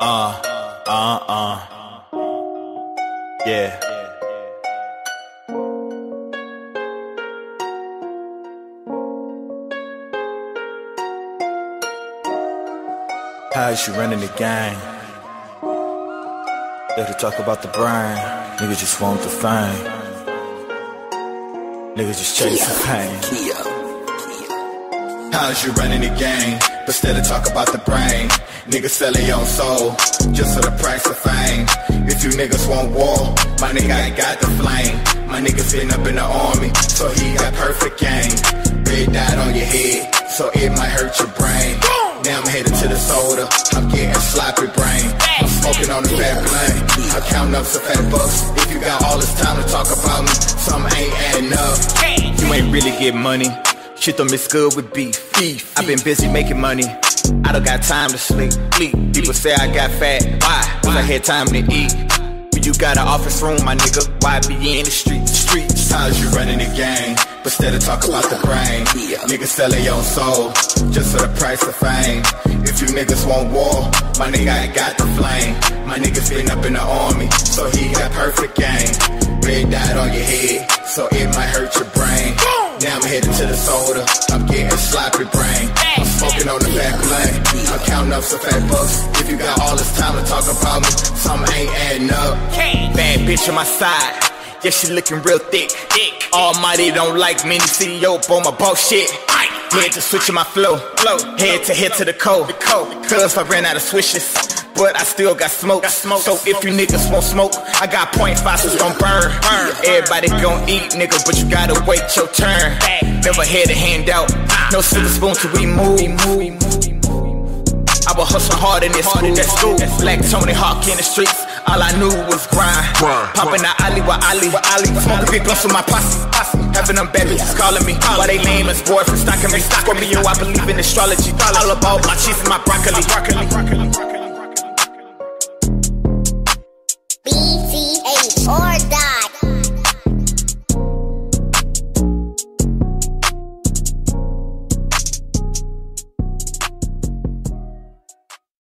Yeah. How is she running the game? Let her talk about the brain. Niggas just want the fame. Niggas just chase the pain. How is she running the game? But still to talk about the brain. Niggas selling your soul just for the price of fame. If you niggas want war, my nigga ain't got the flame. My niggas been up in the army, so he got perfect game. Big dot on your head, so it might hurt your brain. Now I'm headed to the soda, I'm getting sloppy brain. I'm smoking on the fat blunt, I'm counting up some fat bucks. If you got all this time to talk about me, some ain't adding up. You ain't really get money, shit don't miss good with beef. I've been busy making money, I don't got time to sleep. People say I got fat, why? 'Cause I had time to eat. But you got an office room, my nigga, why be in the streets? How's you running the game? But instead of talk about the brain. Niggas selling your soul just for the price of fame. If you niggas want war, my nigga ain't got the flame. My niggas been up in the army, so he got perfect game. Red dot on your head, so it might hurt your brain. Now I'm headed to the soda, I'm getting sloppy brain. I'm smoking on the back lane, I'm counting up some fat bucks. If you got all this time to talk about me, something ain't adding up. Bad bitch on my side, yeah, she looking real thick. Almighty don't like me, CEO on my bullshit. Head to switching my flow, head to the cold. Cause I ran out of swishes, but I still got smoke. So if you niggas won't smoke, I got .5, so it's gon' burn. Everybody gon' eat, nigga, but you gotta wait your turn. Never had a handout, no silver spoon till we move. I was hustling hard in this school. Black Tony Hawk in the streets, all I knew was grind. Popping out alley with Ollie, smoking big blunts with my posse. Having them bad bitches calling me, why they lame as boyfriends stocking me. Scorpio, I believe in astrology, all about my cheese and my broccoli.